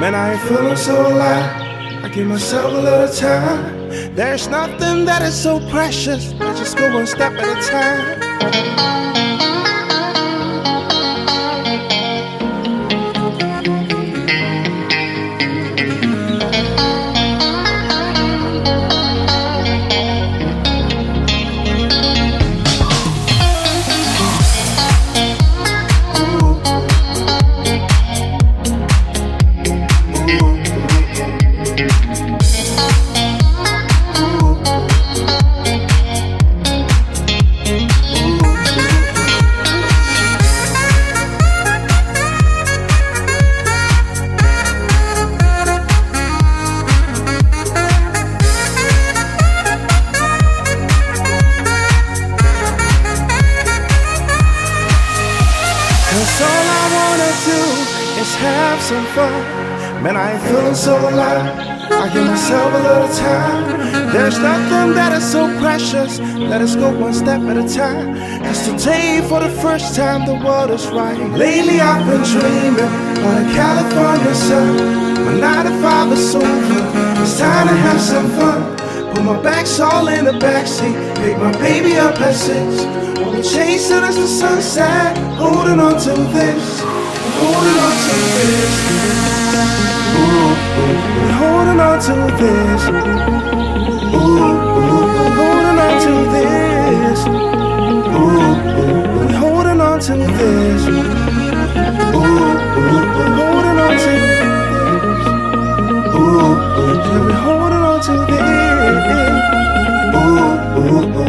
Man, I ain't feeling so alive. I give myself a little time. There's nothing that is so precious. I just go one step at a time. Cause all I wanna do is have some fun. Man, I ain't feeling so alive. I give myself a little time. There's nothing that is so precious. Let us go one step at a time. Cause today, for the first time, the world is right. Lately I've been dreaming on a California sun. My 9-to-5 is so good. It's time to have some fun. Put my bags all in the backseat. Pick my baby up at 6. We're chasing us the sunset. Holding on to this, holding on to this. Ooh, holding on to this. Ooh, holding on to this. Ooh, holding on to this. Ooh, holding on to this. Ooh, holding on to this. Ooh, ooh, ooh.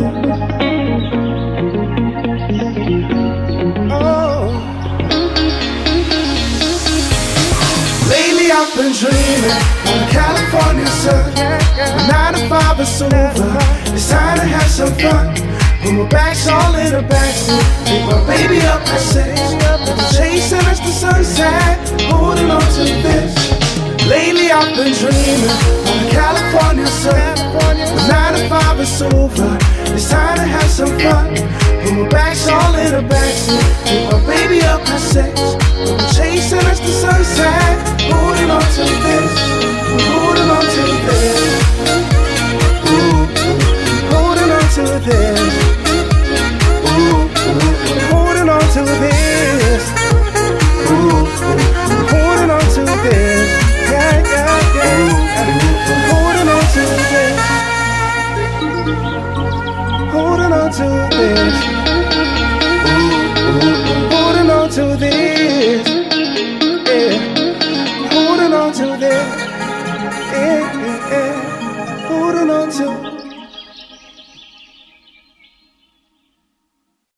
I've been dreaming on a California sun. 9-to-5 is over. It's time to have some fun. Put my bags all in the backseat. Pick my baby up at 6. Chasing us to sunset. Holding on to this. Lately I've been dreaming on a California sun. 9-to-5 is over. It's time to have some fun. Put my bags all in the backseat. Pick my baby up at 6. Chasing us to sunset. Holding on to this, we're holding on to this. Ooh, holding on to this. Ooh, we're holding on to this. Ooh, we're holding on to this. Yeah, yeah, yeah. We're holding on to this. Holding on to this. Ooh, we're holding on to this. Holding on to this, holding on to